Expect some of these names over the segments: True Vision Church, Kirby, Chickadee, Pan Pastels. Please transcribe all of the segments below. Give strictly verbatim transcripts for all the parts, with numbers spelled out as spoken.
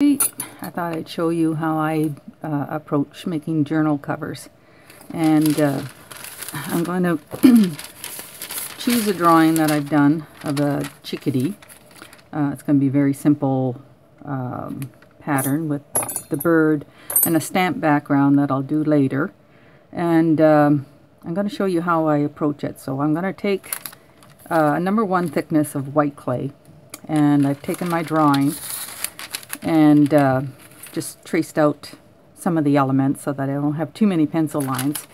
I thought I'd show you how I uh, approach making journal covers, and uh, I'm going to choose a drawing that I've done of a chickadee. Uh, it's going to be a very simple um, pattern with the bird and a stamp background that I'll do later, and um, I'm going to show you how I approach it. So I'm going to take uh, a number one thickness of white clay, and I've taken my drawing and uh, just traced out some of the elements so that I don't have too many pencil lines.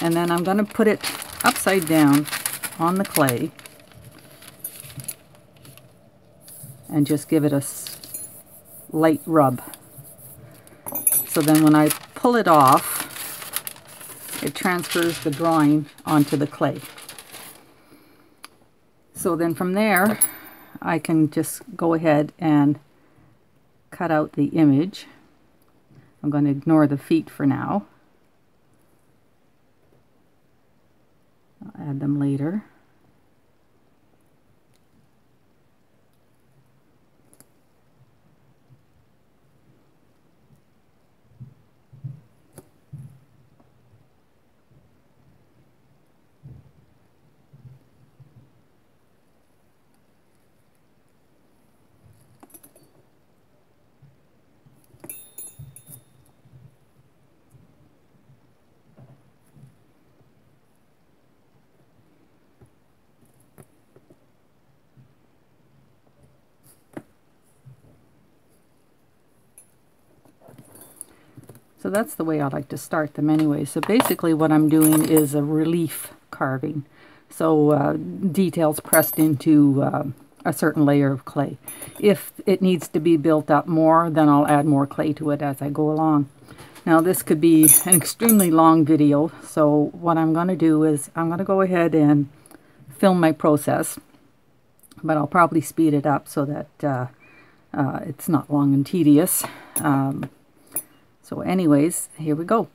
And then I'm going to put it upside down on the clay and just give it a light rub. So then when I pull it off, it transfers the drawing onto the clay. So then from there, I can just go ahead and cut out the image. I'm going to ignore the feet for now. I'll add them later. So that's the way I like to start them anyway. So basically what I'm doing is a relief carving. So uh, details pressed into uh, a certain layer of clay. If it needs to be built up more, then I'll add more clay to it as I go along. Now this could be an extremely long video. So what I'm going to do is I'm going to go ahead and film my process. But I'll probably speed it up so that uh, uh, it's not long and tedious. Um, So anyways, here we go.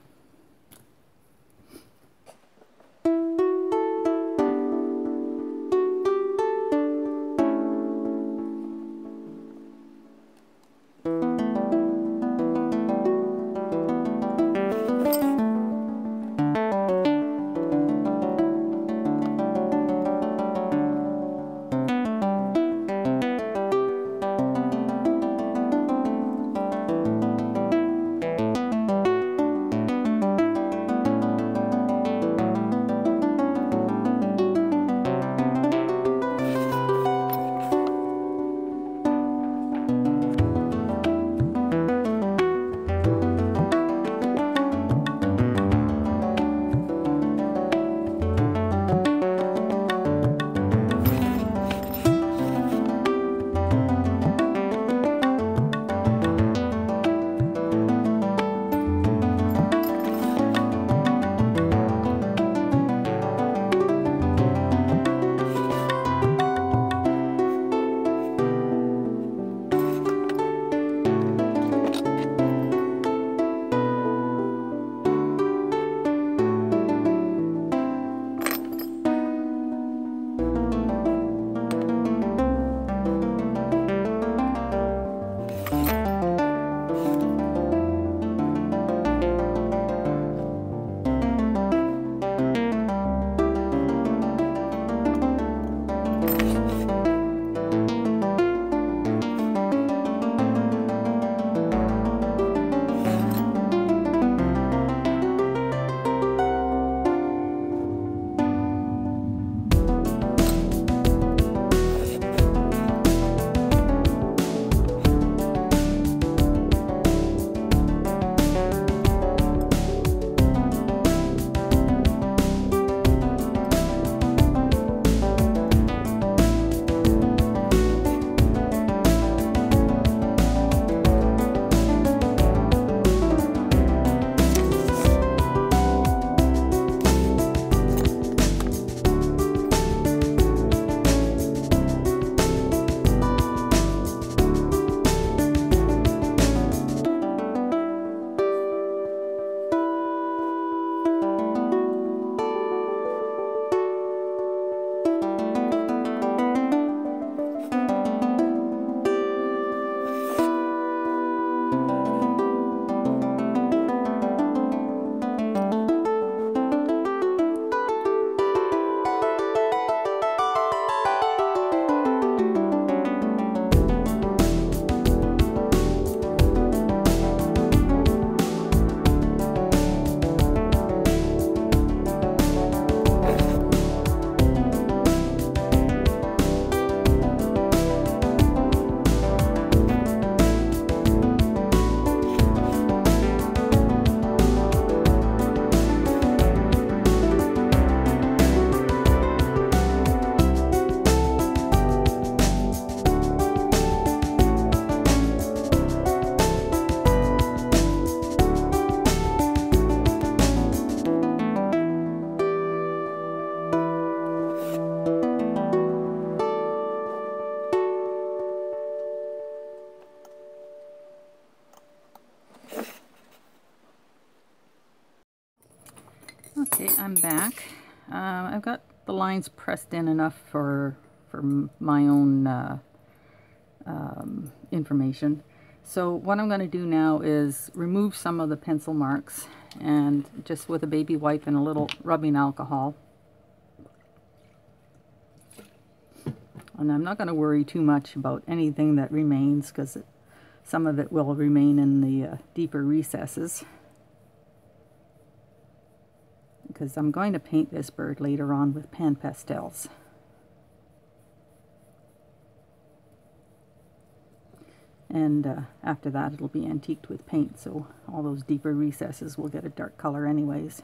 Okay, I'm back. Um, I've got the lines pressed in enough for for my own uh, um, information. So what I'm going to do now is remove some of the pencil marks, and just with a baby wipe and a little rubbing alcohol. And I'm not going to worry too much about anything that remains, because some of it will remain in the uh, deeper recesses, because I'm going to paint this bird later on with Pan Pastels. And uh, after that it'll be antiqued with paint, so all those deeper recesses will get a dark color anyways.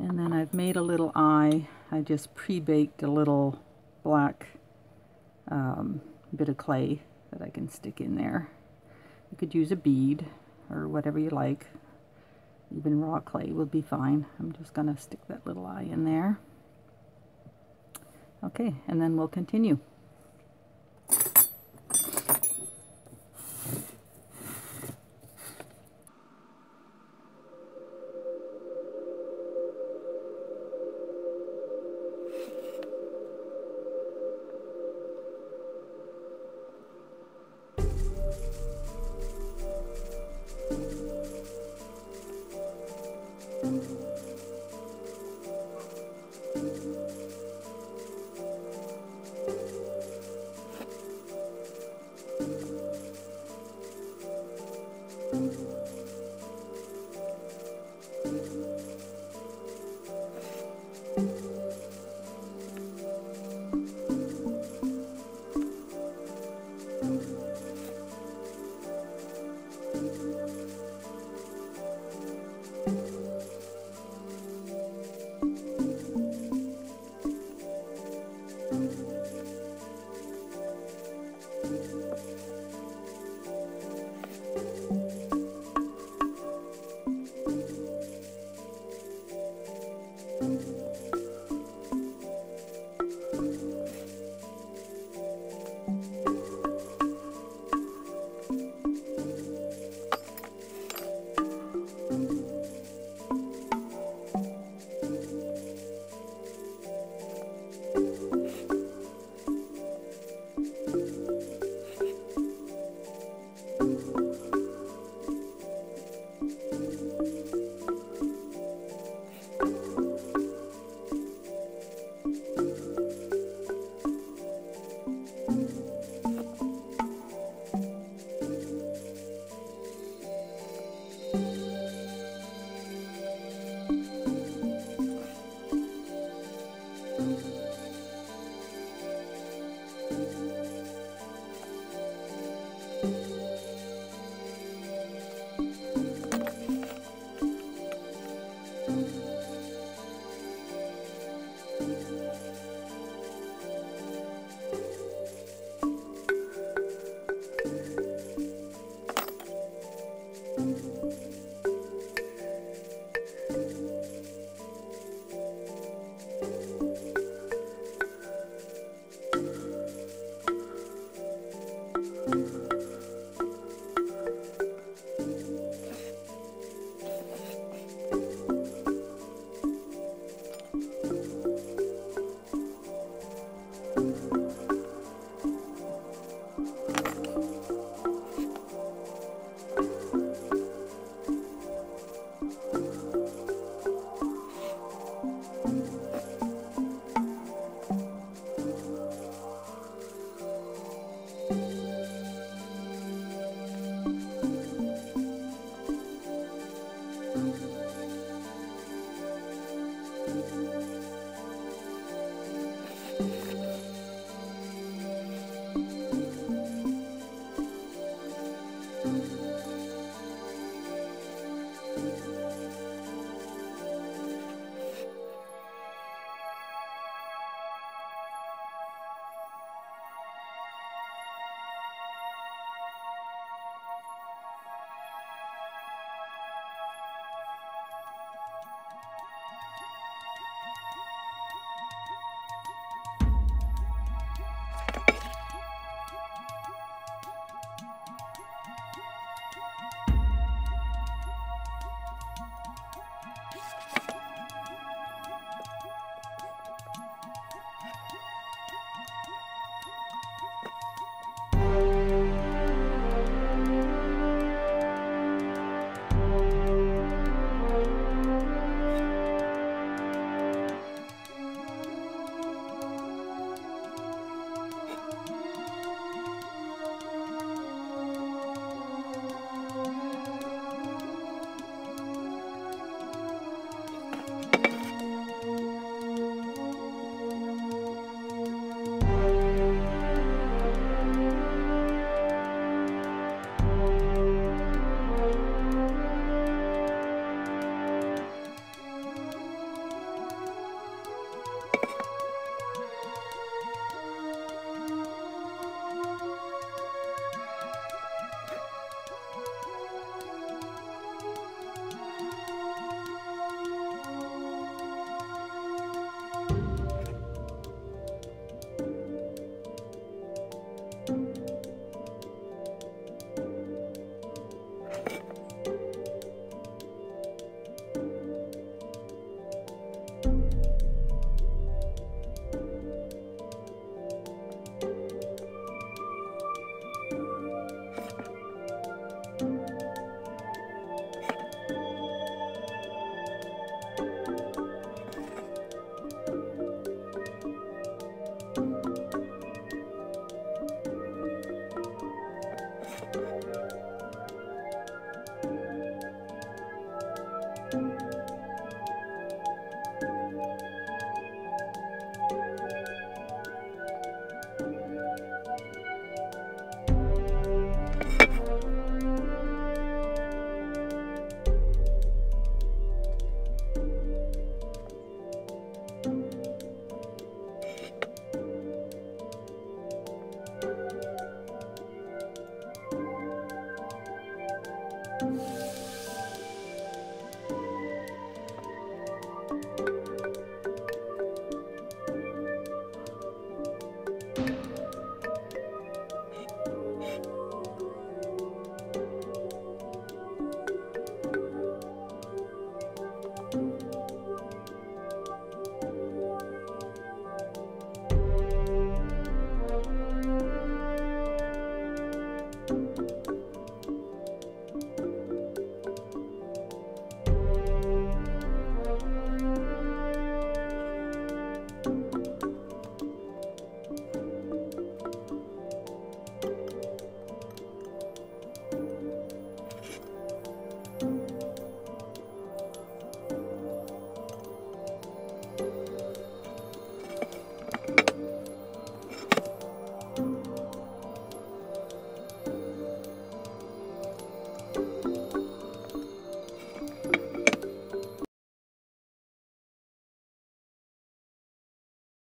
And then I've made a little eye. I just pre-baked a little black um, bit of clay that I can stick in there. You could use a bead or whatever you like. Even raw clay will be fine. I'm just gonna stick that little eye in there. Okay, and then we'll continue.